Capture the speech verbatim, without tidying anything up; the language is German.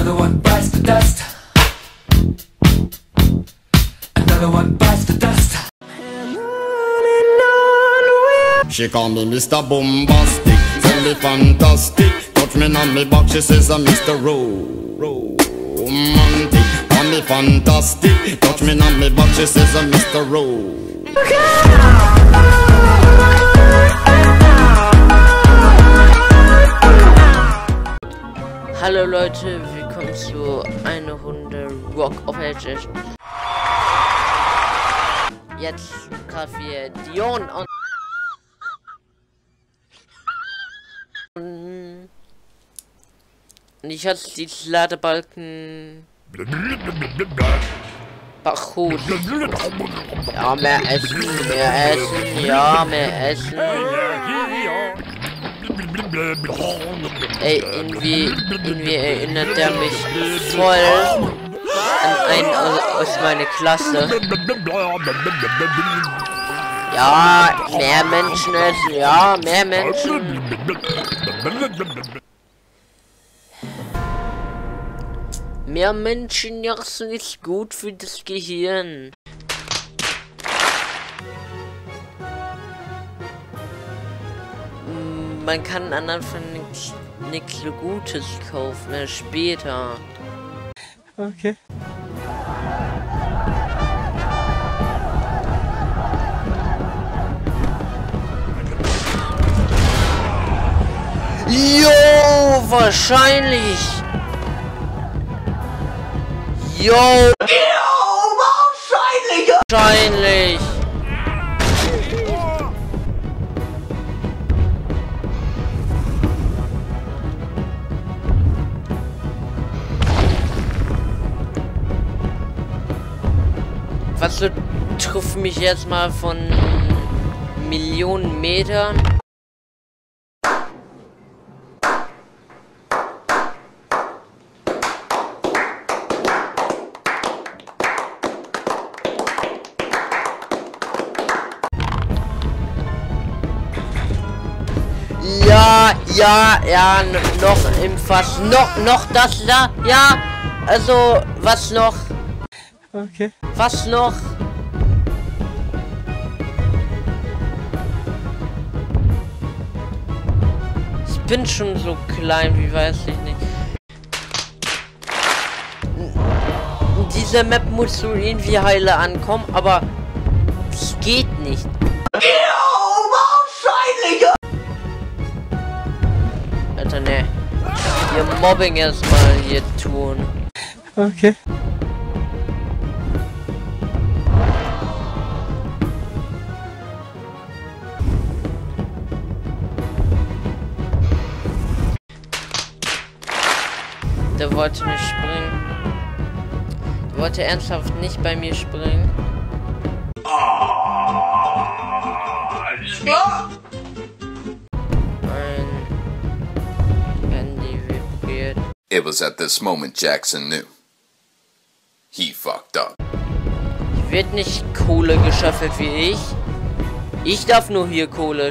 Another one bites the dust. Another one bites the dust. And on and on. She call me Mister Bombastic, tell me fantastic. Touch me on me back, she says I'm Mister Romantic. Call me fantastic, touch me on me back, she says I'm Mister Romantic. Okay. Hallo Leute, willkommen zu einer Runde Rock of Ages. Jetzt greifen wir Dion und ich hatte die Ladebalken Bachus. Ja, mehr essen, mehr essen, ja, mehr essen. Ey, irgendwie, irgendwie erinnert er mich voll an einen aus meiner Klasse. Ja, mehr Menschen essen, ja, mehr Menschen. Mehr Menschen essen ist gut für das Gehirn. Man kann an Anfang nichts Gutes kaufen, äh, später. Okay. Jo, wahrscheinlich. Jo. Jo, wahrscheinlich. Wahrscheinlich. Was so trifft mich jetzt mal von Millionen Metern? Ja, ja, ja, noch im Fass. Noch, noch das da? Ja, also, was noch? Okay. Was noch? Ich bin schon so klein, wie weiß ich nicht. Diese Map muss so irgendwie heile ankommen, aber es geht nicht. Jo, wahrscheinlich! Alter, ne. Ihr Mobbing erstmal hier tun. Okay. Der wollte nicht springen. Der wollte ernsthaft nicht bei mir springen. Mein Handy vibriert. It was at this moment Jackson knew. He fucked up. Hier wird nicht Kohle geschöffelt wie ich. Ich darf nur hier Kohle.